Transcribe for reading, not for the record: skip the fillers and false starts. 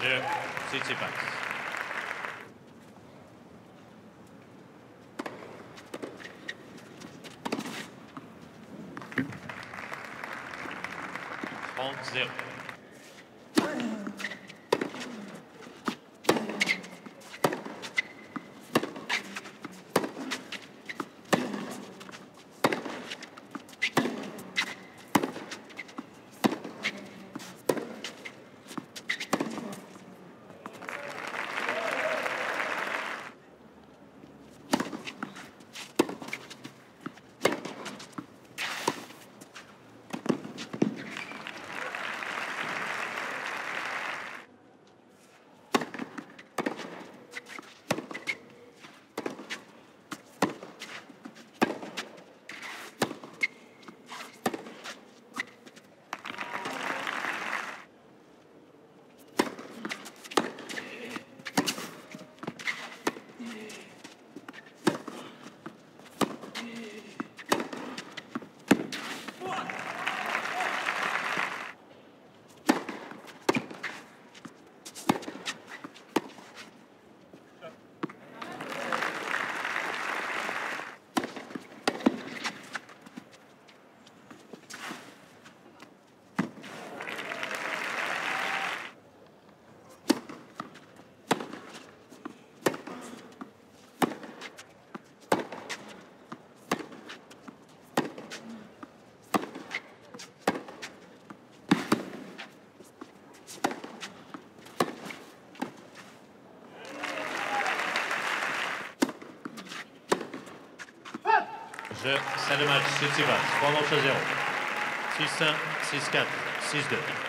Monsieur Tsitsipas. C'est le match, Tsitsipas, 3 manches à 0. 6-1, 6-4, 6-2.